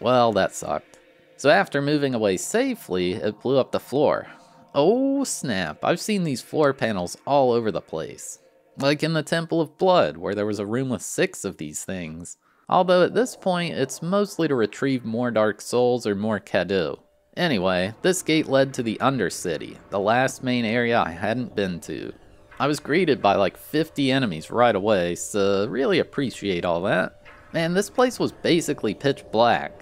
Well, that sucked. So after moving away safely, it blew up the floor. Oh snap, I've seen these floor panels all over the place. Like in the Temple of Blood, where there was a room with six of these things. Although at this point, it's mostly to retrieve more Dark Souls or more cadeaux. Anyway, this gate led to the Undercity, the last main area I hadn't been to. I was greeted by like fifty enemies right away, so really appreciate all that. Man, this place was basically pitch black.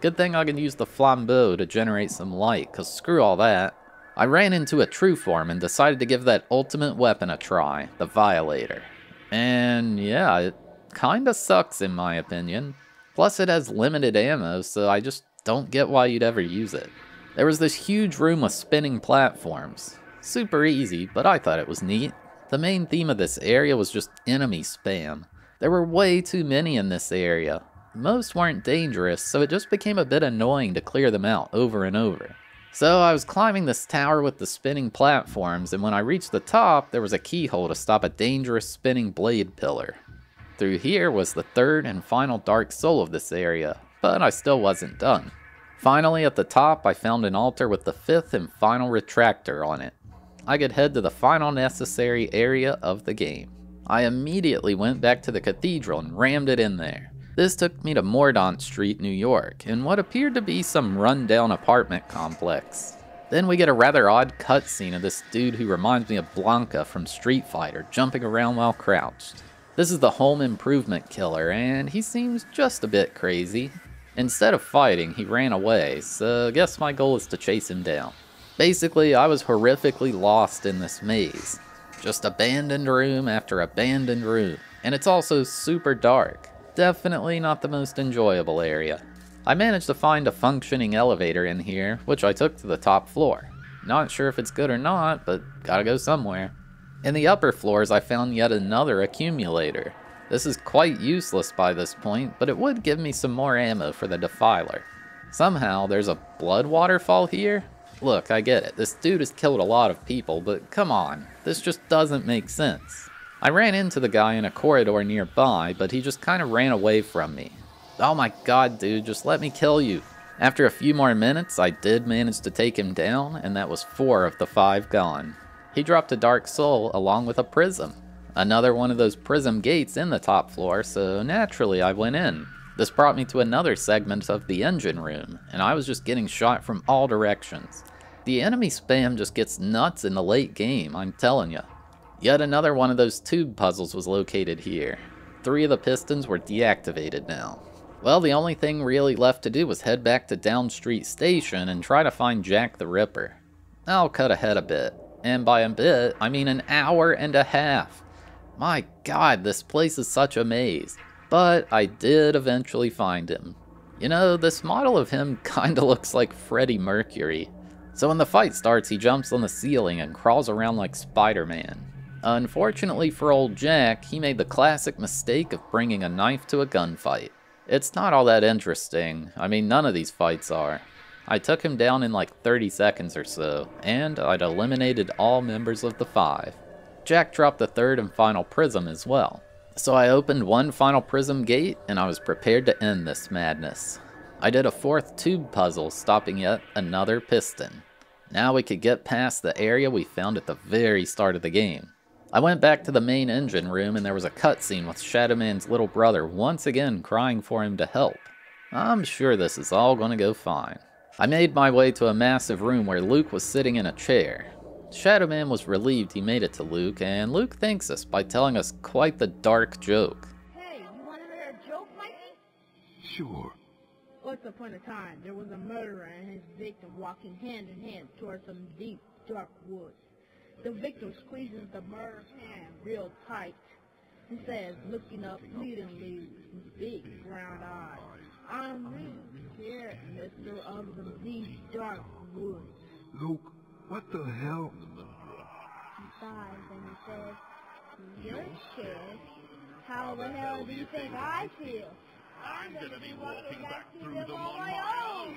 Good thing I can use the Flambeau to generate some light, cause screw all that. I ran into a true form and decided to give that ultimate weapon a try, the Violator. And yeah, it kinda sucks in my opinion. Plus it has limited ammo, so I just don't get why you'd ever use it. There was this huge room with spinning platforms. Super easy, but I thought it was neat. The main theme of this area was just enemy spam. There were way too many in this area. Most weren't dangerous, so it just became a bit annoying to clear them out over and over. So I was climbing this tower with the spinning platforms, and when I reached the top, there was a keyhole to stop a dangerous spinning blade pillar. Through here was the third and final Dark Soul of this area, but I still wasn't done. Finally at the top, I found an altar with the fifth and final retractor on it. I could head to the final necessary area of the game. I immediately went back to the cathedral and rammed it in there. This took me to Mordaunt Street, New York, in what appeared to be some run-down apartment complex. Then we get a rather odd cutscene of this dude who reminds me of Blanca from Street Fighter, jumping around while crouched. This is the home improvement killer, and he seems just a bit crazy. Instead of fighting, he ran away, so I guess my goal is to chase him down. Basically, I was horrifically lost in this maze. Just abandoned room after abandoned room, and it's also super dark. Definitely not the most enjoyable area. I managed to find a functioning elevator in here, which I took to the top floor. Not sure if it's good or not, but gotta go somewhere. In the upper floors I found yet another accumulator. This is quite useless by this point, but it would give me some more ammo for the Defiler. Somehow there's a blood waterfall here? Look, I get it, this dude has killed a lot of people, but come on, this just doesn't make sense. I ran into the guy in a corridor nearby, but he just kinda ran away from me. Oh my god, dude, just let me kill you. After a few more minutes, I did manage to take him down, and that was four of the five gone. He dropped a Dark Soul along with a prism. Another one of those prism gates in the top floor, so naturally I went in. This brought me to another segment of the engine room, and I was just getting shot from all directions. The enemy spam just gets nuts in the late game, I'm telling ya. Yet another one of those tube puzzles was located here. Three of the pistons were deactivated now. Well, the only thing really left to do was head back to Down Street Station and try to find Jack the Ripper. I'll cut ahead a bit. And by a bit, I mean an hour and a half. My god, this place is such a maze. But I did eventually find him. You know, this model of him kinda looks like Freddie Mercury. So when the fight starts, he jumps on the ceiling and crawls around like Spider-Man. Unfortunately for old Jack, he made the classic mistake of bringing a knife to a gunfight. It's not all that interesting. I mean, none of these fights are. I took him down in like thirty seconds or so, and I'd eliminated all members of the five. Jack dropped the third and final prism as well. So I opened one final prism gate, and I was prepared to end this madness. I did a fourth tube puzzle, stopping yet another piston. Now we could get past the area we found at the very start of the game. I went back to the main engine room, and there was a cutscene with Shadow Man's little brother once again crying for him to help. I'm sure this is all gonna go fine. I made my way to a massive room where Luke was sitting in a chair. Shadow Man was relieved he made it to Luke, and Luke thanks us by telling us quite the dark joke. Hey, you want to hear a joke, Mikey? Sure. Once upon a time, there was a murderer and his victim walking hand in hand toward some deep, dark woods. The victim squeezes the murderer's hand real tight. He says, looking up pleadingly with big brown eyes, "I'm really scared, mister, of these dark woods." "Luke, what the hell?" He sighs and he says, "You're scared? How the hell do you think I feel? I'm gonna be walking back through them on my own!"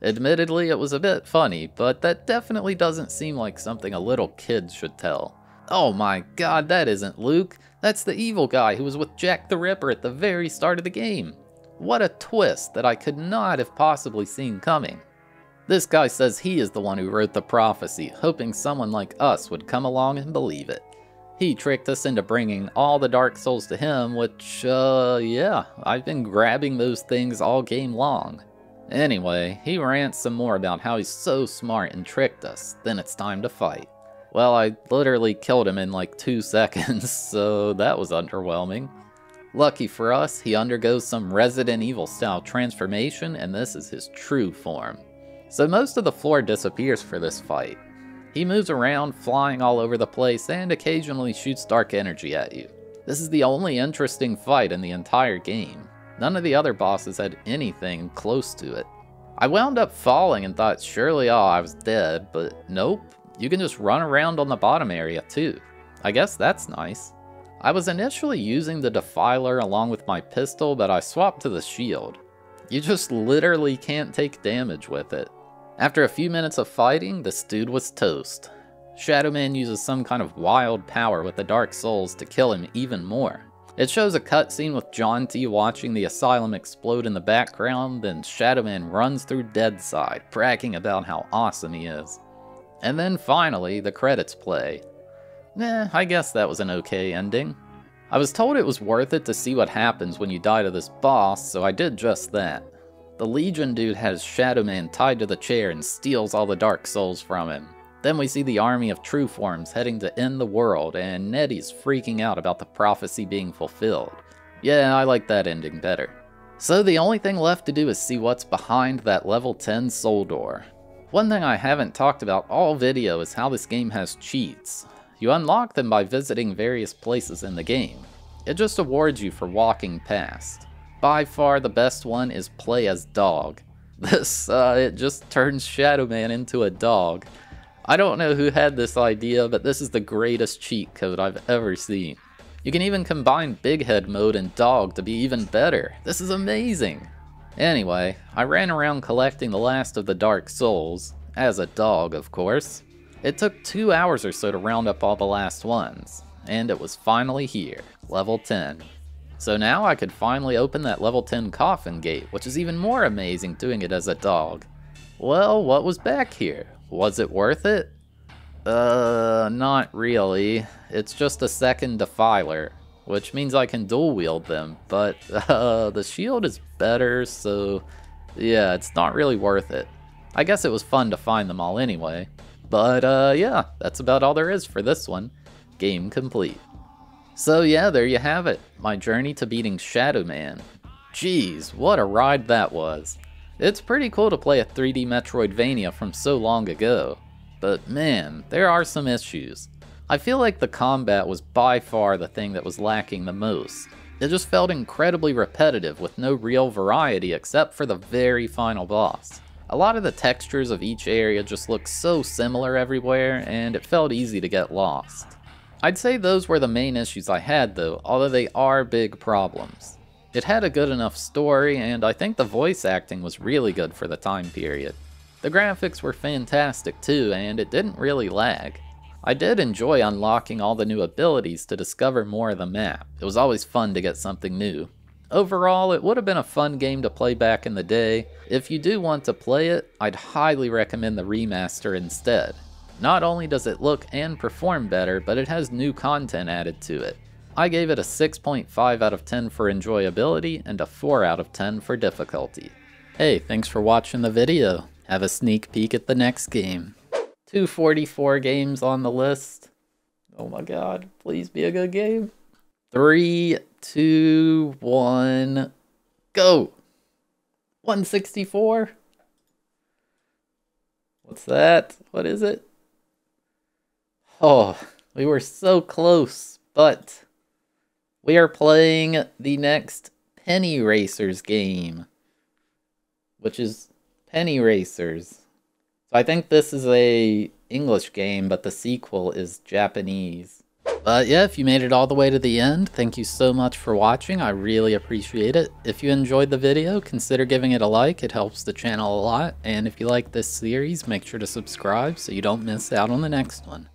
Admittedly, it was a bit funny, but that definitely doesn't seem like something a little kid should tell. Oh my god, that isn't Luke. That's the evil guy who was with Jack the Ripper at the very start of the game. What a twist that I could not have possibly seen coming. This guy says he is the one who wrote the prophecy, hoping someone like us would come along and believe it. He tricked us into bringing all the Dark Souls to him, which, uh, yeah, I've been grabbing those things all game long. Anyway, he rants some more about how he's so smart and tricked us, then it's time to fight. Well, I literally killed him in like two seconds, so that was underwhelming. Lucky for us, he undergoes some Resident Evil style transformation, and this is his true form. So most of the floor disappears for this fight. He moves around, flying all over the place, and occasionally shoots dark energy at you. This is the only interesting fight in the entire game. None of the other bosses had anything close to it. I wound up falling and thought surely, oh, I was dead, but nope. You can just run around on the bottom area too. I guess that's nice. I was initially using the Defiler along with my pistol, but I swapped to the shield. You just literally can't take damage with it. After a few minutes of fighting, this dude was toast. Shadow Man uses some kind of wild power with the Dark Souls to kill him even more. It shows a cutscene with Jaunty watching the asylum explode in the background, then Shadow Man runs through Deadside, bragging about how awesome he is. And then finally, the credits play. Eh, I guess that was an okay ending. I was told it was worth it to see what happens when you die to this boss, so I did just that. The Legion dude has Shadow Man tied to the chair and steals all the Dark Souls from him. Then we see the army of True Forms heading to end the world, and Nettie's freaking out about the prophecy being fulfilled. Yeah, I like that ending better. So the only thing left to do is see what's behind that level ten soul door. One thing I haven't talked about all video is how this game has cheats. You unlock them by visiting various places in the game. It just awards you for walking past. By far the best one is Play as Dog. This, uh, it just turns Shadow Man into a dog. I don't know who had this idea, but this is the greatest cheat code I've ever seen. You can even combine Big Head mode and Dog to be even better. This is amazing! Anyway, I ran around collecting the last of the Dark Souls, as a dog of course. It took two hours or so to round up all the last ones, and it was finally here, level ten. So now I could finally open that level ten coffin gate, which is even more amazing doing it as a dog. Well, what was back here? Was it worth it? Uh, not really. It's just a second Defiler, which means I can dual wield them, but uh, the shield is better, so yeah, it's not really worth it. I guess it was fun to find them all anyway, but uh, yeah, that's about all there is for this one. Game complete. So yeah, there you have it, my journey to beating Shadow Man. Jeez, what a ride that was. It's pretty cool to play a three D Metroidvania from so long ago, but man, there are some issues. I feel like the combat was by far the thing that was lacking the most. It just felt incredibly repetitive with no real variety except for the very final boss. A lot of the textures of each area just looked so similar everywhere, and it felt easy to get lost. I'd say those were the main issues I had though, although they are big problems. It had a good enough story, and I think the voice acting was really good for the time period. The graphics were fantastic too, and it didn't really lag. I did enjoy unlocking all the new abilities to discover more of the map. It was always fun to get something new. Overall, it would have been a fun game to play back in the day. If you do want to play it, I'd highly recommend the remaster instead. Not only does it look and perform better, but it has new content added to it. I gave it a six point five out of ten for enjoyability and a four out of ten for difficulty. Hey, thanks for watching the video. Have a sneak peek at the next game. two forty-four games on the list. Oh my god, please be a good game. three, two, one, go! one sixty-four? What's that? What is it? Oh, we were so close, but we are playing the next Penny Racers game, which is Penny Racers. So I think this is a English game, but the sequel is Japanese. But yeah, if you made it all the way to the end, thank you so much for watching. I really appreciate it. If you enjoyed the video, consider giving it a like. It helps the channel a lot. And if you like this series, make sure to subscribe so you don't miss out on the next one.